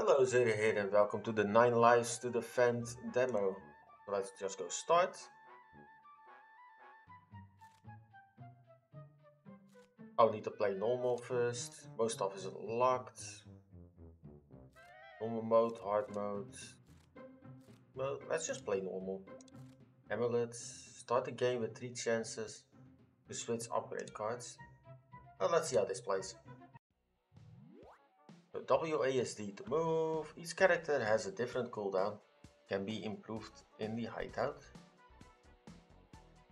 Hello Zeta here and welcome to the 9 Lives to Defend demo. So let's just go start. I'll need to play normal first. Most stuff is locked. Normal mode, hard mode. Well, let's just play normal. Amulets. Start the game with 3 chances to switch upgrade cards. Well, let's see how this plays. WASD to move. Each character has a different cooldown, can be improved in the hideout.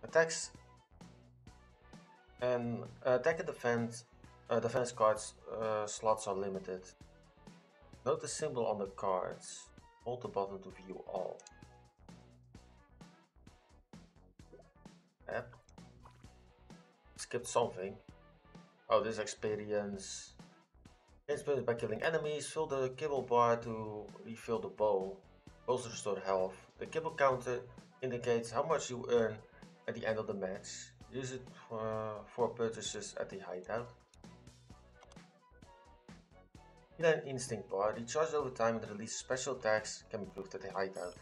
Attacks and attack and defense cards slots are limited. Note the symbol on the cards. Hold the button to view all. App. Skipped something. Oh, this experience. Experience by killing enemies, fill the kibble bar to refill the bowl, also restore health. The kibble counter indicates how much you earn at the end of the match. Use it for purchases at the hideout. Then instinct bar, recharge over time and release special attacks, can be proved at the hideout.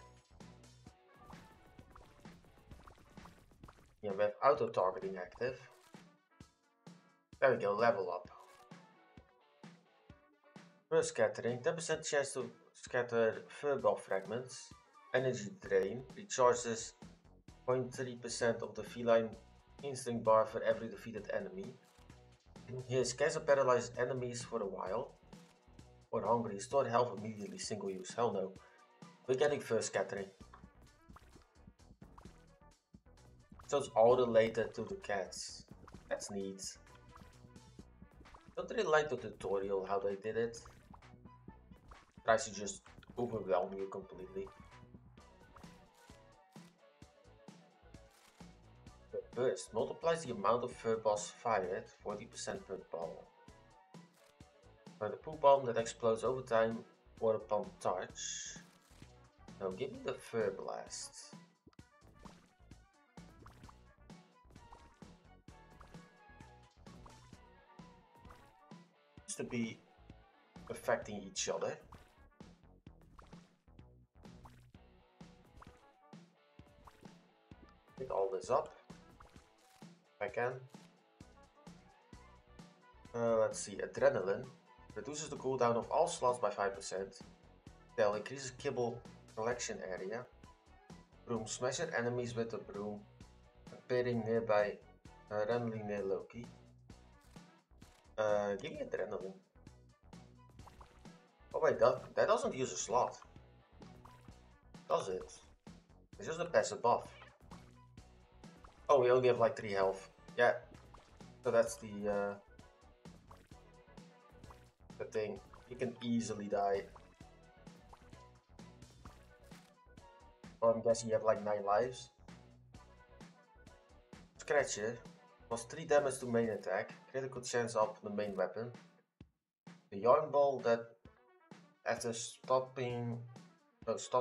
Yeah, we have auto targeting active. There we go, level up. First scattering, 10% chance to scatter verbal fragments. Energy drain, recharges 0.3% of the feline instinct bar for every defeated enemy. Here's cancel paralyzed enemies for a while. Or hungry, restore health immediately, single use. Hell no. We're getting first scattering. So it's all related to the cats. That's neat. Don't really like the tutorial how they did it. Tries to just overwhelm you completely. The burst multiplies the amount of fur balls fired, 40% per ball. By the poop bomb that explodes over time or upon touch. Now give me the fur blast. To be affecting each other. Pick all this up if I can. Let's see, adrenaline reduces the cooldown of all slots by 5%. They'll increase the kibble collection area. Broom smashes enemies with a broom, appearing nearby, randomly near Loki. Give me adrenaline. Oh wait, that doesn't use a slot. Does it? It's just a passive buff. Oh, we only have like 3 health. Yeah. So that's the thing. You can easily die. Well, I'm guessing you have like 9 lives. Scratcher. Plus 3 damage to main attack, critical chance of the main weapon. The yarn ball that after stop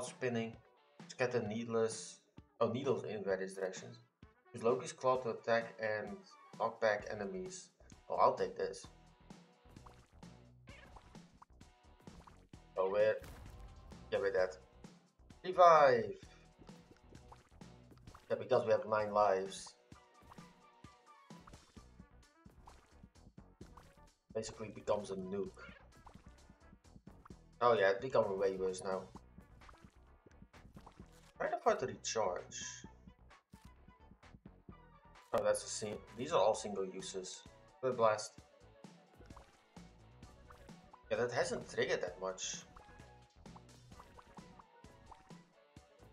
spinning, scatter needles in various directions. Use Loki's claw to attack and knock back enemies. Oh, I'll take this. Oh, where? Get rid of that. Revive! Yeah, because we have 9 lives. Basically becomes a nuke. Oh yeah, it's becoming way worse now. Try to fight to recharge. Oh, that's a scene. These are all single uses. Bird blast. Yeah, that hasn't triggered that much.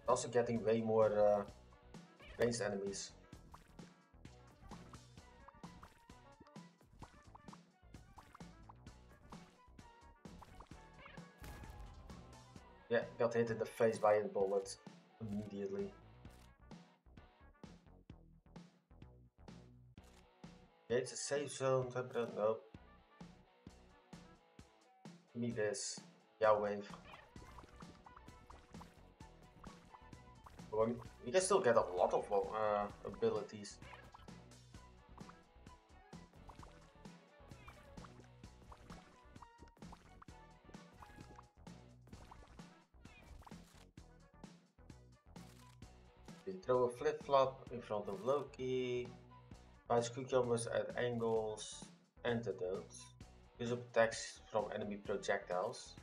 Also getting way more ranged enemies. Yeah, got hit in the face by a bullet immediately. Okay, it's a safe zone, temperate, nope. Give me this, yeah, wave. You can still get a lot of abilities. Okay, throw a flip-flop in front of Loki. Finds cucumbers at angles. Antidotes. Use up attacks from enemy projectiles.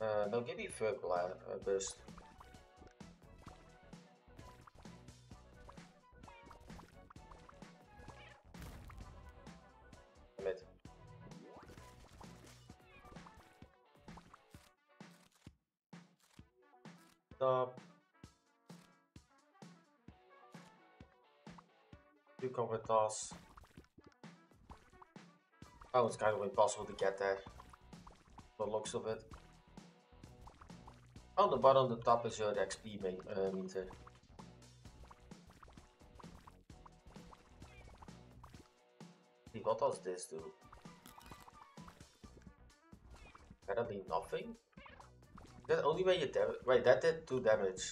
Now give me Verbal Burst. Cucumber toss. That was kind of impossible to get there. The looks of it. On the bottom, the top is your XP meter. See, what does this do? That'll be nothing. That only made it damage. Wait, that did 2 damage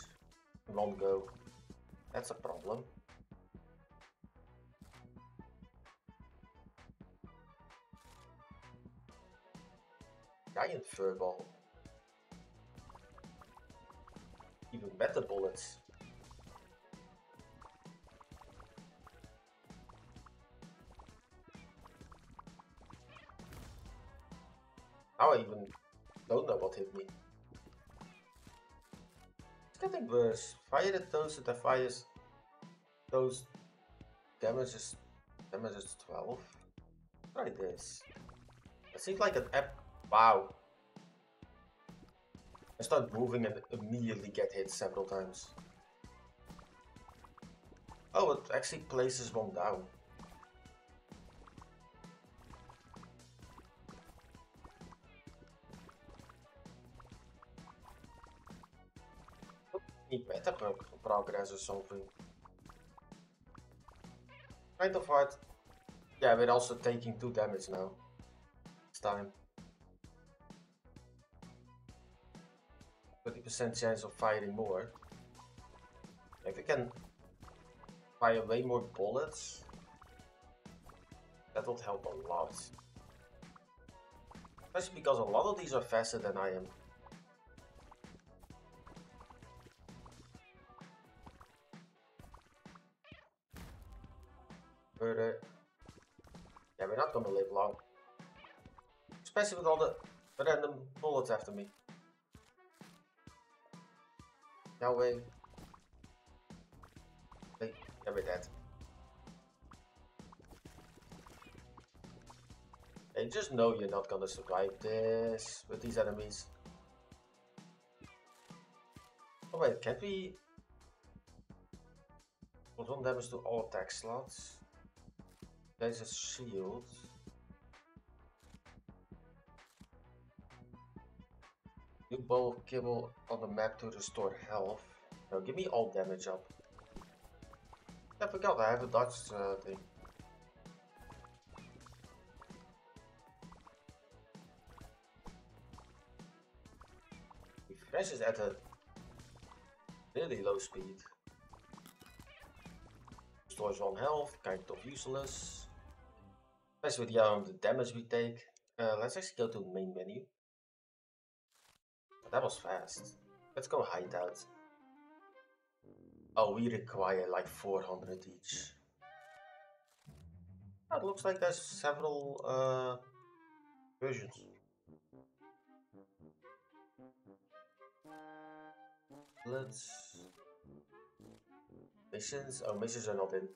in one go. That's a problem. Giant furball. Even better bullets. Now I even don't know what hit me. Getting worse. Fire at those that fires those damages 12. Try this. It seems like an app. Wow. I start moving and immediately get hit several times. Oh, it actually places one down. Better progress or something. Kind of hard. Yeah, we're also taking 2 damage now. It's time. 30% chance of firing more. If we can fire way more bullets, that would help a lot. Especially because a lot of these are faster than I am. Yeah, we're not gonna live long. Especially with all the random bullets after me. Now we... Yeah, we're dead. And just know you're not gonna survive this with these enemies. Oh wait, can't we... Plus 1 damage to all attack slots. There's a shield. New bowl of kibble on the map to restore health. Now give me all damage up. I forgot I have a dodge thing. Refresh is at a really low speed. Restores 1 health, kind of useless. Especially with the damage we take. Let's actually go to the main menu. That was fast. Let's go hideout. Oh, we require like 400 each. Oh, it looks like there's several versions. Let's... Missions? Oh, missions are not in.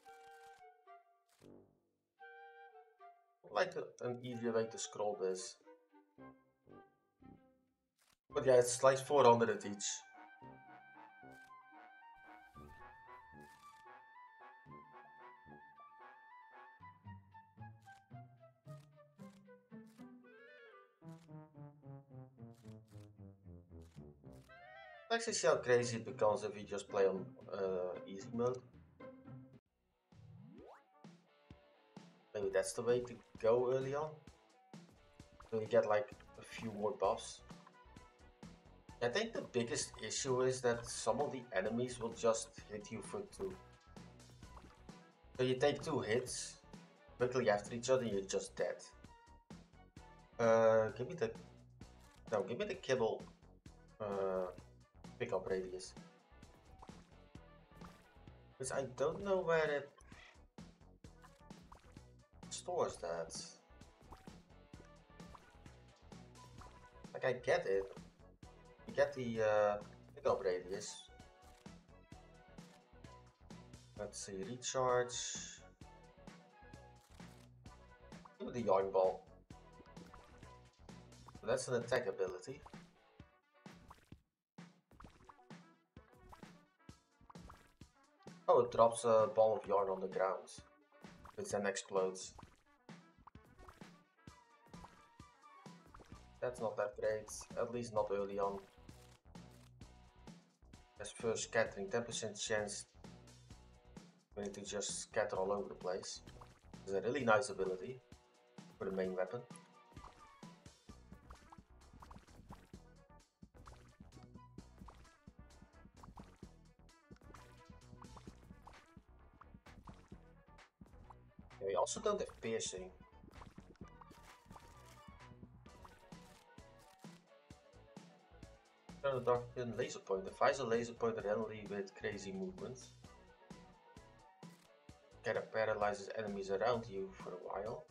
Like an easier way to scroll this, but yeah, it's like 400 at each. Let's actually see how crazy it becomes if we just play on easy mode. Maybe that's the way to go early on. So you get like a few more buffs. I think the biggest issue is that some of the enemies will just hit you for 2. So you take 2 hits quickly after each other and you're just dead. Give me the kibble pick up radius. Which I don't know where it stores that. Like, I get it. You get the pick up radius. Let's see, recharge. Ooh, the yarn ball. That's an attack ability. Oh, it drops a ball of yarn on the ground, which then explodes. That's not that great, at least not early on. As first scattering, 10% chance. We need to just scatter all over the place. It's a really nice ability for the main weapon. We also don't have piercing. Shadow Dart Gun Laser Pointer. Fires a laser pointer randomly with crazy movements. It paralyzes enemies around you for a while.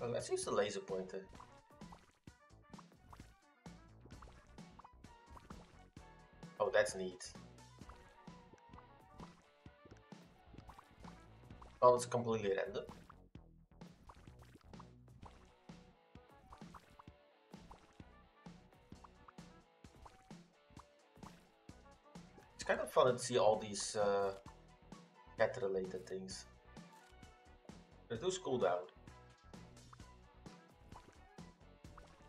Well, let's use the laser pointer. Oh, that's neat. Well, it's completely random. It's kind of fun to see all these cat related things. Reduce cooldown.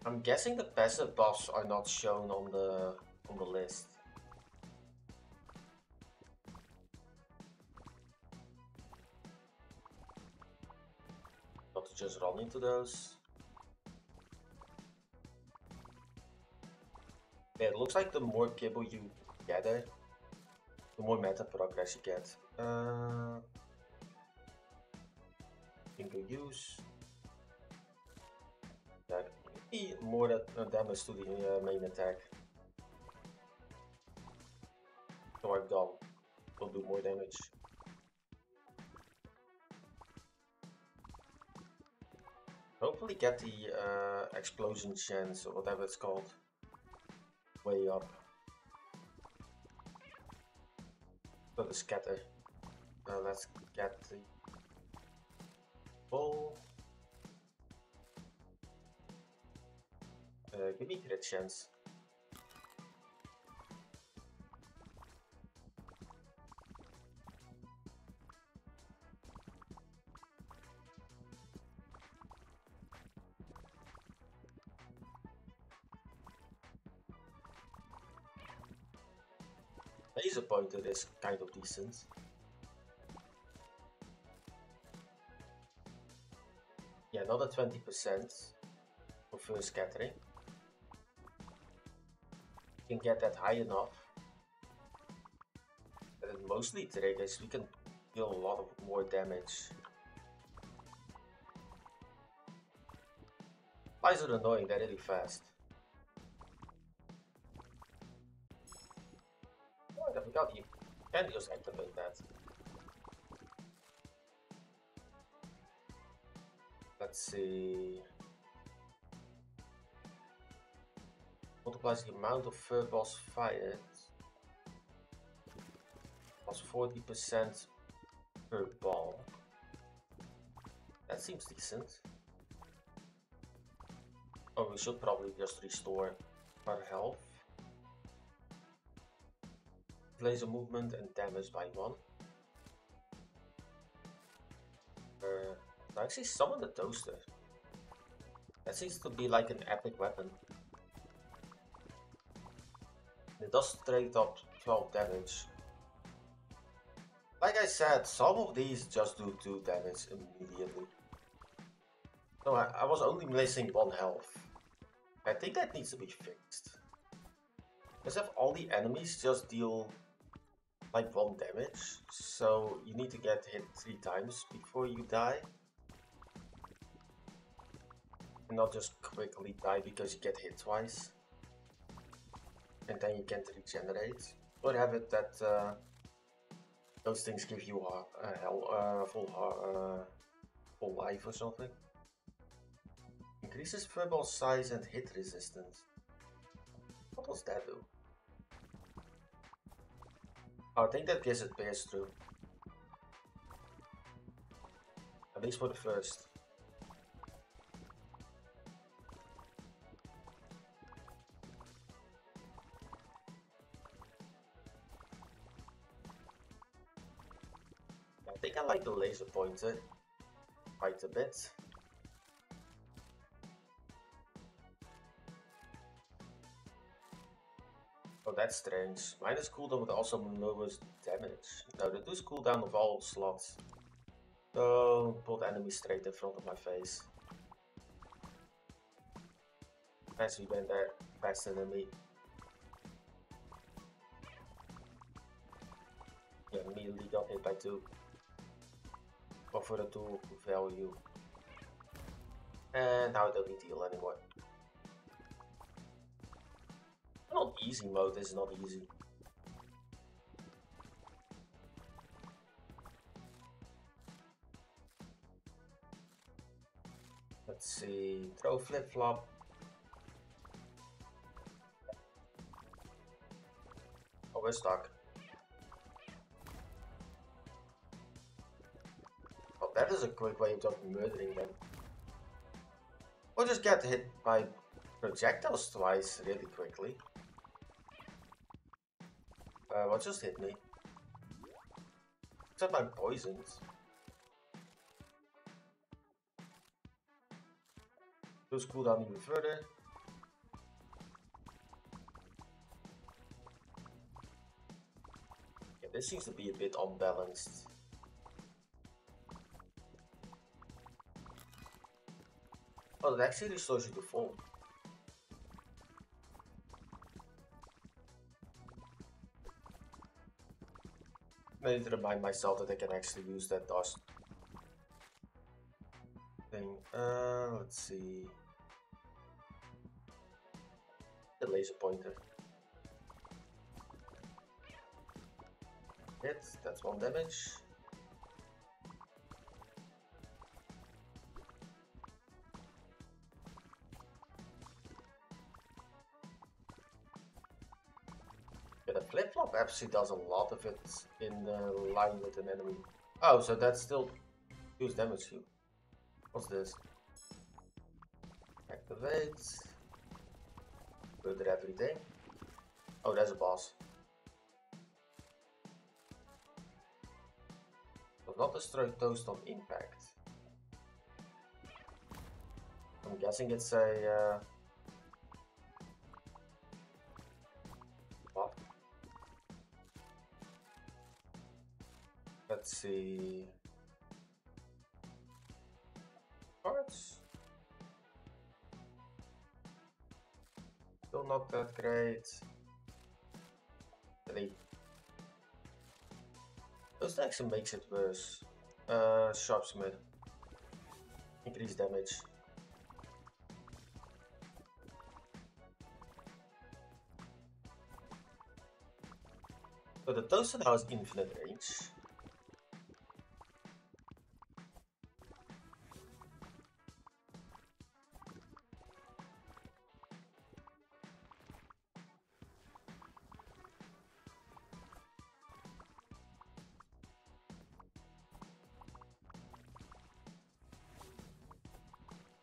I'm guessing the passive buffs are not shown on the list. Just run into those. Yeah, it looks like the more kibble you gather, the more meta progress you get. Single use. That could be more damage to the main attack. So I've gone. Will do more damage. Hopefully get the explosion chance or whatever it's called way up. For the scatter. Let's get the ball. Give me crit chance. Laser pointer is kind of decent. Yeah, another 20% for first scattering. You can get that high enough that it mostly triggers. We can deal a lot of more damage. Flies are annoying, they're really fast. You can just activate that. Let's see. Multiplies the amount of fur balls fired. Plus 40% per ball. That seems decent. Oh, we should probably just restore our health. Laser movement and damage by 1. I actually summon the toaster. That seems to be like an epic weapon. It does straight up 12 damage. Like I said, some of these just do 2 damage immediately. No, I was only missing 1 health. I think that needs to be fixed. Because if all the enemies just deal like 1 damage, so you need to get hit 3 times before you die and not just quickly die because you get hit twice. and then you can regenerate, or have it that those things give you a full life or something. Increases furball size and hit resistance. What does that do? I think that gives it pass-through. At least for the first. I think I like the laser pointer quite a bit. Oh, that's strange. Mine is cooldown with also lowest damage. Now, the two's cooldown of all slots. So, put enemies straight in front of my face. As we went there, faster than me. Yeah, immediately got hit by 2. But for the 2 value. And now I don't need heal anymore. Not easy mode, this is not easy. Let's see, throw flip-flop. Oh, we're stuck. Oh, that is a quick way of murdering them. Or just get hit by projectiles twice really quickly. What just hit me? Except I'm poisoned. Those cooldown even further. Yeah, this seems to be a bit unbalanced. Oh, that actually restores you to full. I need to remind myself that I can actually use that dust thing. Let's see. The laser pointer. Hit, that's 1 damage. Flip-flop actually does a lot of it in line with an enemy. Oh, so that still does damage you. What's this? Activate. Further everything. Oh, there's a boss. Will not destroy toast on impact. I'm guessing it's a... Let's see. Parts. Still not that great. 3. Those actually makes it worse. Sharpsmith. Increase damage. So the toaster now has infinite range.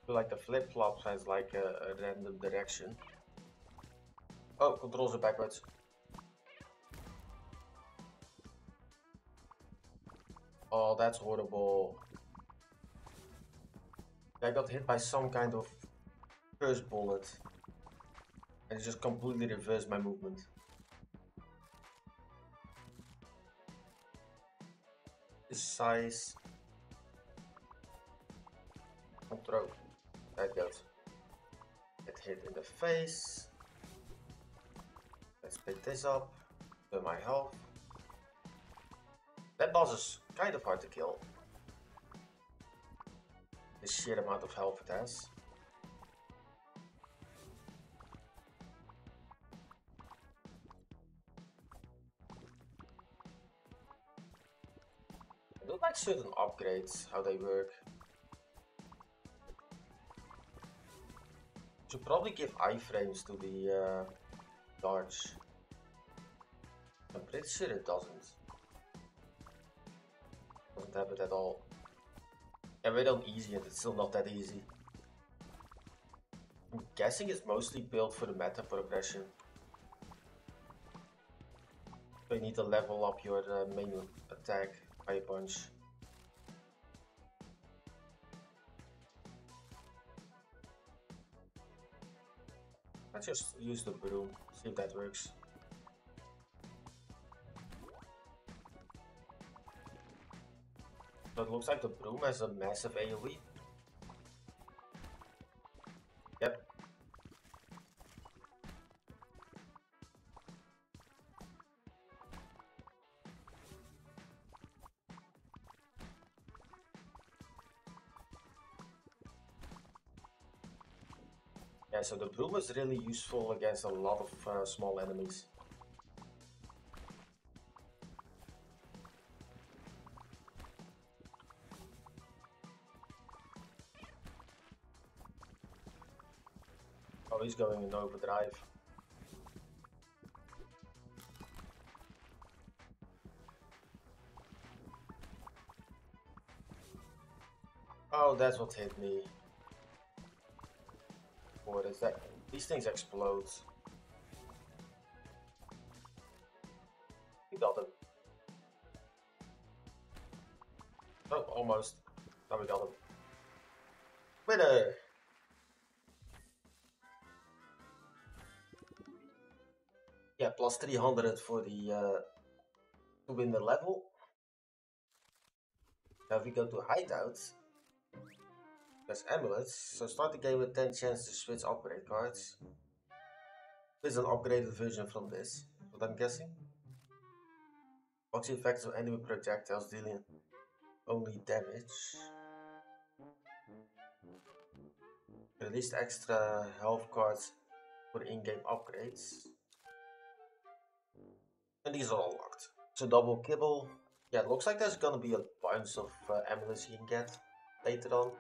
Like the flip-flop has like a random direction. Oh, controls are backwards. Oh, that's horrible. I got hit by some kind of first bullet. And it just completely reversed my movement. This size. Control. That goes. Get hit in the face. Let's pick this up. Do my health. That boss is kind of hard to kill. The sheer amount of health it has. do like certain upgrades, how they work. Should probably give iframes to the large. I'm pretty sure it doesn't. Doesn't have it at all. And we're on easy and it's still not that easy. I'm guessing it's mostly built for the meta progression. So you need to level up your main attack by a bunch. Let's just use the broom, see if that works. So it looks like the broom has a massive AoE. Yep. Yeah, so the broom is really useful against a lot of small enemies. He's going in overdrive. Oh, that's what hit me. What is that? These things explode. We got them. Oh, almost. Now we got them. Winner! Yeah, plus 300 for the to win the level. Now if we go to hideouts, there's amulets. So start the game with 10 chance to switch upgrade cards. There's an upgraded version from this, what I'm guessing. Watch the effects of enemy projectiles dealing only damage. Released extra health cards for in-game upgrades. And these are all locked. So double kibble. Yeah, it looks like there's gonna be a bunch of amulets you can get later on.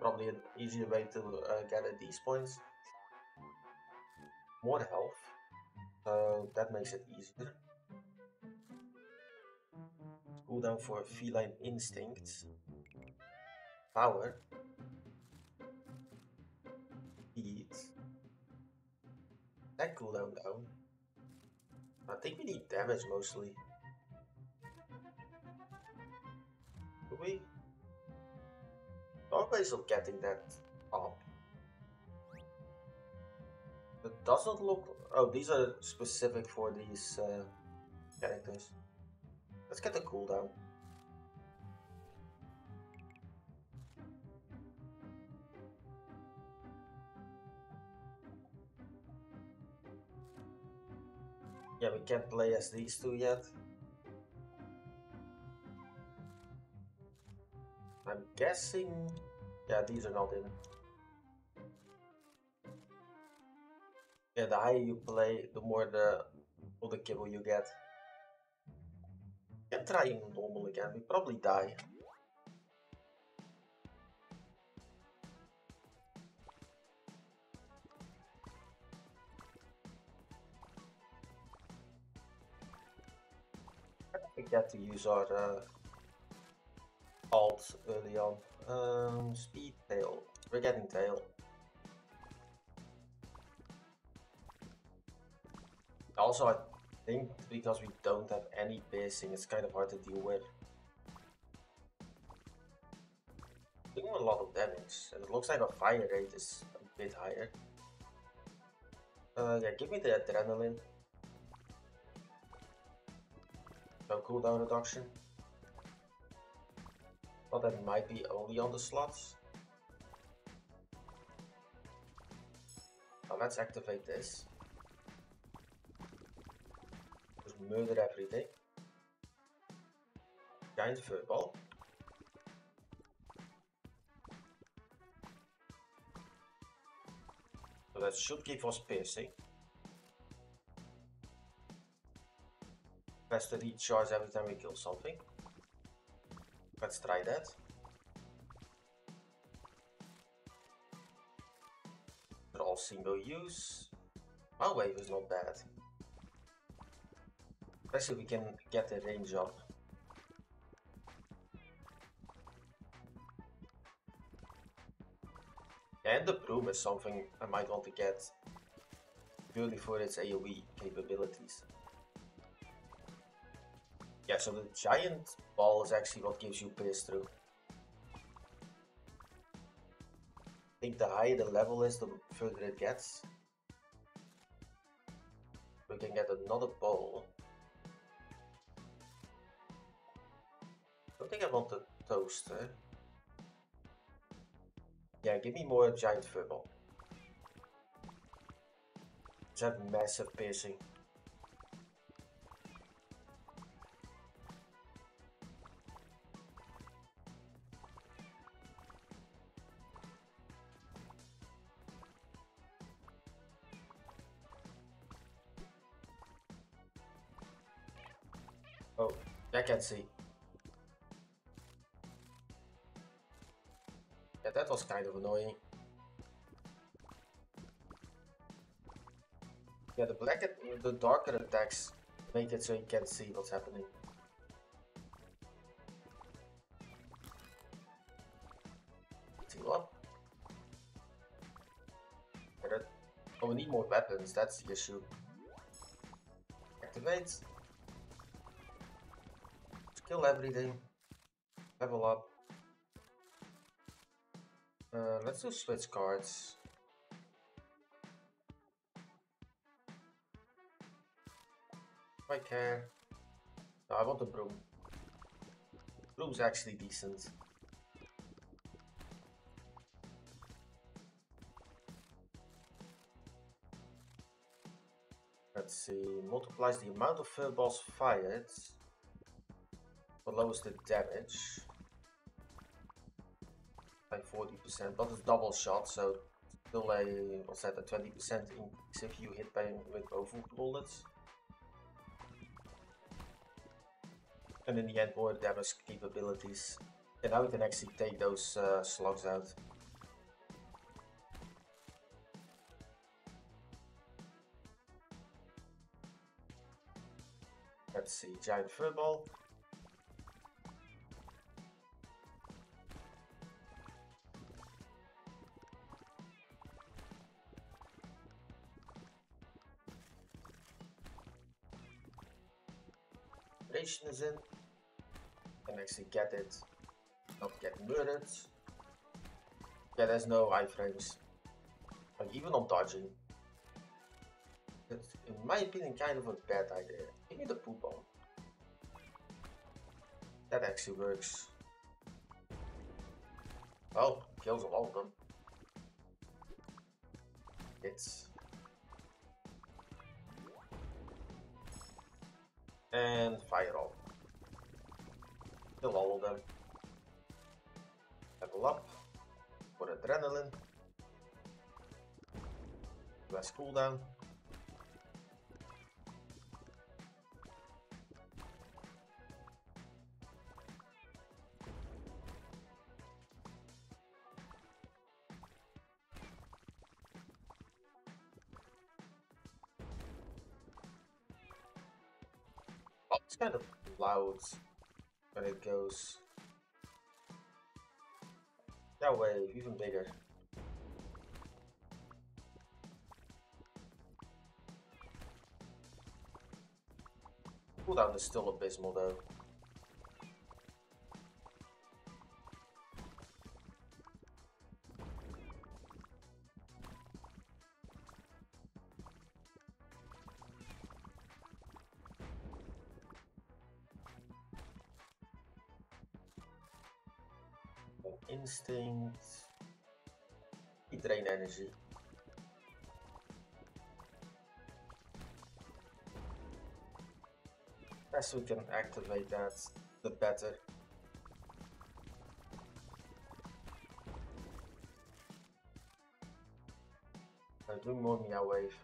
Probably an easier way to gather these points. More health. So that makes it easier. Cooldown for feline instinct. Power. Eat. That cooldown down. I think we need damage mostly. Do we? Dark Blaze of getting that up. It doesn't look. Oh, these are specific for these characters. Let's get the cooldown. Yeah, we can't play as these two yet. I'm guessing... yeah, these are not in. Yeah, the higher you play, the more the kibble you get. We can try normal again, we probably die. Forget to use our alt early on. Speed tail. We're getting tail. Also, I think because we don't have any piercing, it's kind of hard to deal with. Doing a lot of damage, and it looks like our fire rate is a bit higher. Yeah, give me the adrenaline. No cooldown reduction. Well, that might be only on the slots. Now let's activate this. Just murder everything. Giant furball. So that should give us piercing. Press the recharge every time we kill something. Let's try that. They're all single use. My wave is not bad. Especially we can get the range up. And the broom is something I might want to get purely for its AoE capabilities. Yeah, so the giant ball is actually what gives you pierce through. I think the higher the level is, the further it gets. We can get another ball. I don't think I want the toaster. Yeah, give me more giant furball. Just have massive piercing. Oh, I can't see. Yeah, that was kind of annoying. Yeah, the darker attacks make it so you can't see what's happening. Heal up. Yeah, oh, we need more weapons, that's the issue. Activate. Kill everything. Level up. Let's do switch cards. If I care. No, I want the broom. Broom's actually decent. Let's see. Multiplies the amount of furballs fired. But lowers the damage. Like 40%, but it's double shot, so still a, what's that, a 20% increase if you hit by with both bullets. And in the end, more damage capabilities. And now we can actually take those slugs out. Let's see, giant furball. Is in and actually get it, not get murdered. Yeah, there's no iframes, like even on dodging. That's, in my opinion, kind of a bad idea. Give me the poop bomb. That actually works. Well, kills all of them. It's. And fire all. Kill all of them. Level up for adrenaline. Less cooldown. Kind of loud when it goes that way, even bigger. Cooldown is still abysmal though. Instinct. We drain energy. As we can activate that, the better. I do more Meow Wave.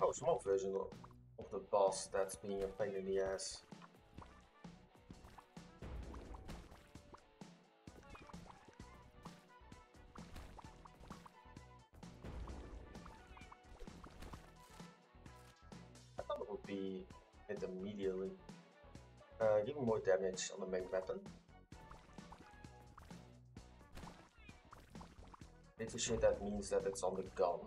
Oh, a small version of the boss that's being a pain in the ass. I thought it would be hit immediately, giving more damage on the main weapon. Pretty sure that means that it's on the gun.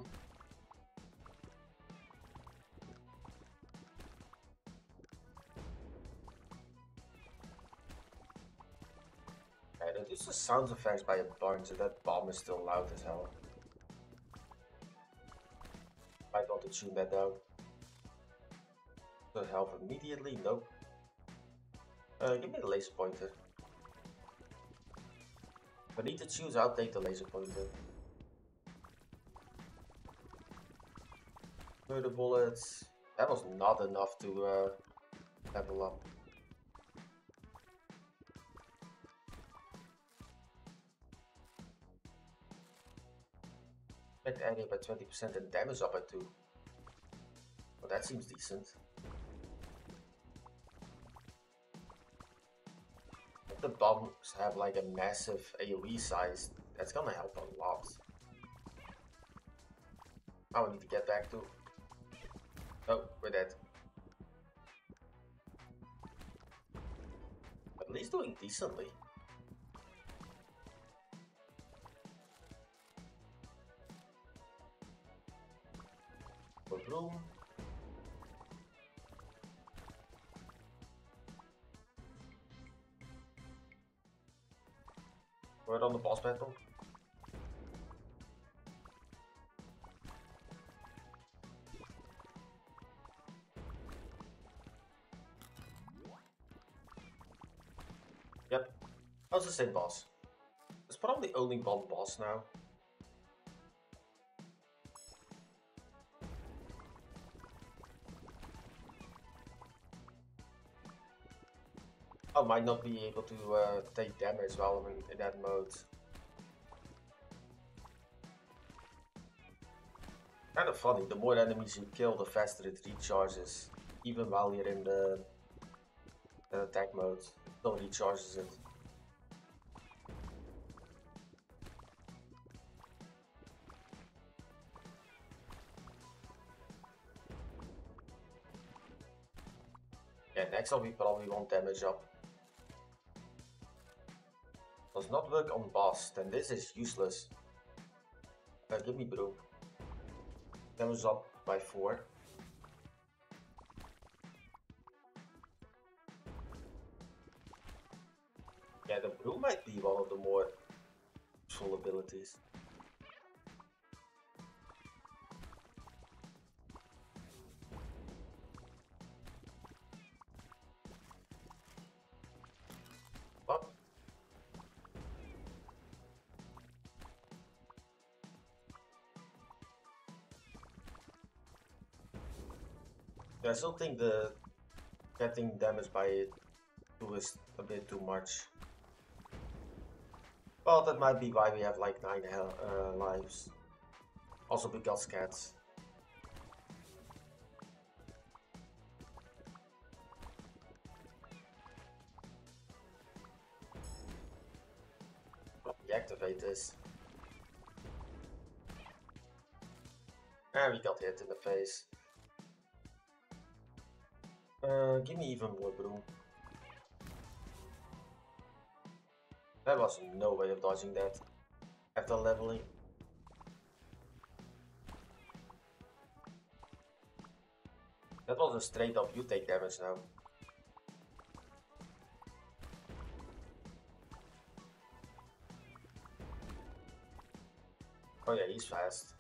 Okay, that is the sound effects by a bunch, and that bomb is still loud as hell. Might want to tune that down. Doesn't help immediately, nope. Give me the laser pointer. If I need to choose, I'll take the laser pointer. Murder bullets. That was not enough to level up. Affect area by 20% and damage up by 2. Well, that seems decent. If the bombs have like a massive AoE size, that's gonna help a lot. Now we need to get back to... Oh, we're dead. At least doing decently. Room. We're on the boss battle. Yep, that was the same boss. It's probably only one boss now. I might not be able to take damage while I'm in that mode. Kind of funny, the more enemies you kill, the faster it recharges. Even while you're in the attack mode, it still recharges it. Yeah, next I'll be probably one damage up. Does not work on boss, then this is useless. Give me broom. Damage up by 4. Yeah, the broom might be one of the more useful abilities. I still think the getting damaged by it is a bit too much. Well, that might be why we have like 9 lives. Also because cats. Deactivate this. And we got hit in the face. Give me even more broom. There was no way of dodging that after leveling. That was a straight up, you take damage now. Oh yeah, he's fast.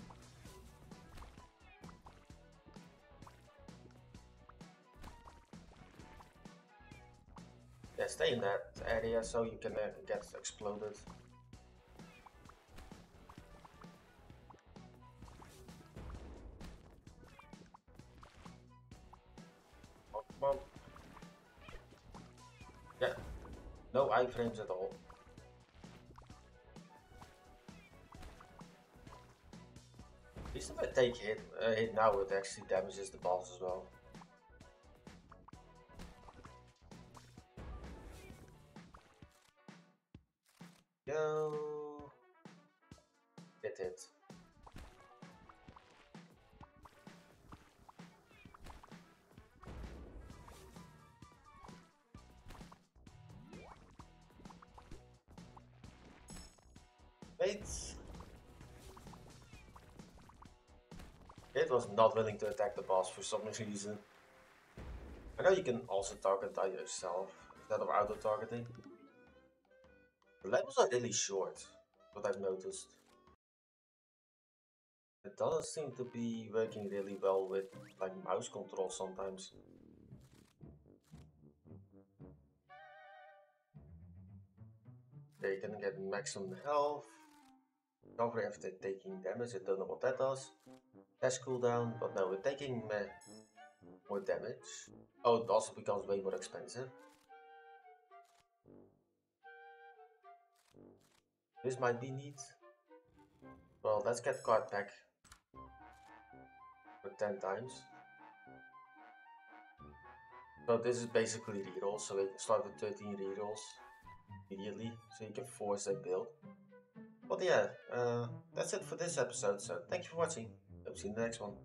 Yeah, stay in that area so you can get exploded. Oh, come on. Yeah, no iframes at all. He's still gonna take hit. Hit now, it actually damages the balls as well. Go. Get it. Wait. It was not willing to attack the boss for some reason. I know you can also target that yourself instead of auto-targeting. The levels are really short, what I've noticed. It doesn't seem to be working really well with like mouse control sometimes. They can get maximum health. Recovery after taking damage, I don't know what that does. Dash cooldown, but now we're taking more damage. Oh, it also becomes way more expensive. This might be neat. Well, let's get card pack for 10 times. So this is basically rerolls, so we can start with 13 rerolls immediately, so you can force a build. But yeah, that's it for this episode, so thank you for watching. Hope to see you in the next one.